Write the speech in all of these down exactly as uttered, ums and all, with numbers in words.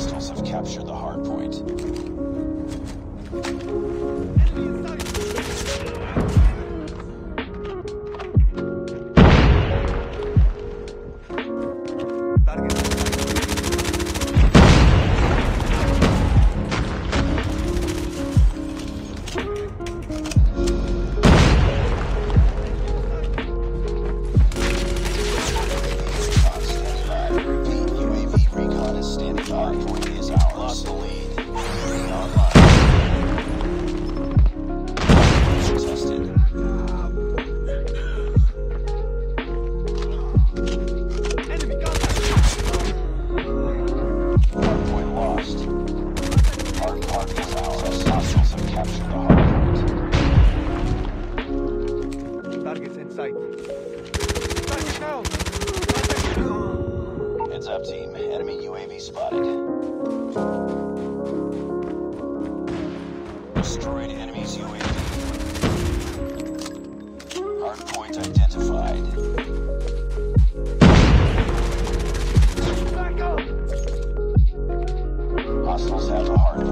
hostiles have captured the hard point. Heads up, team. Enemy U A V spotted. Destroyed enemy's U A V. Hard point identified. Hostiles have the hard point.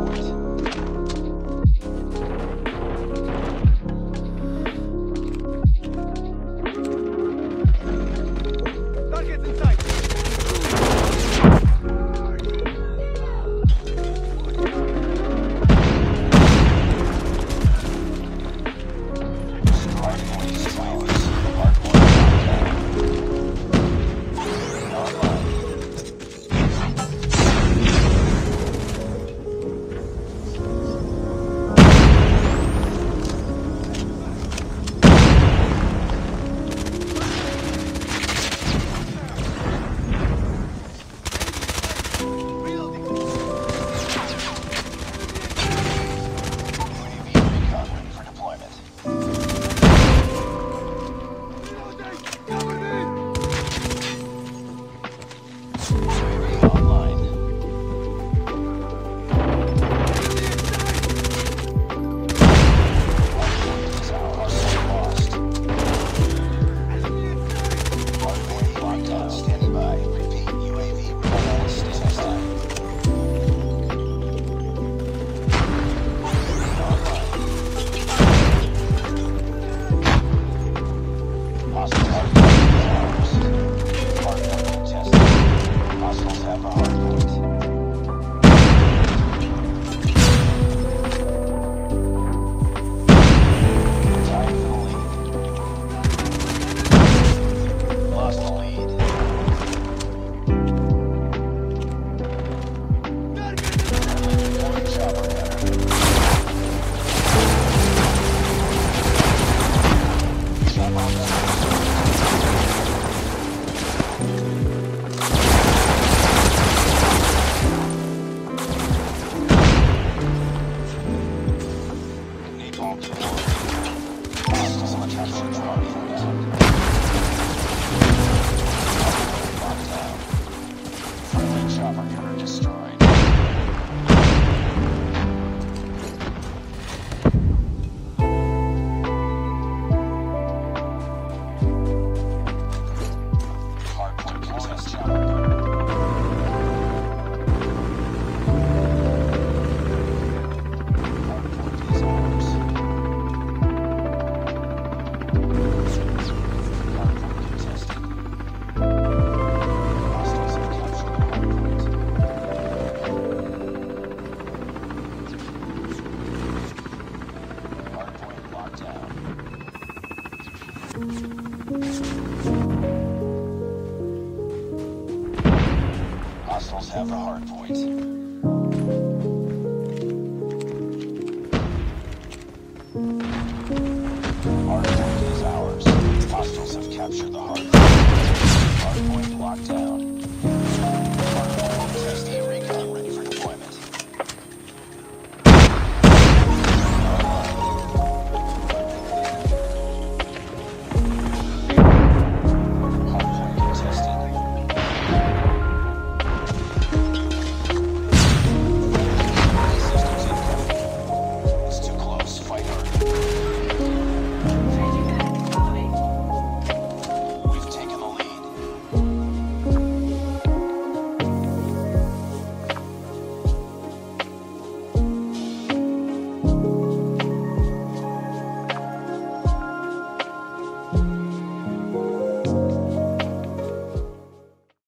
Hard point is ours. Hostiles have captured the hard point. Hard point locked down.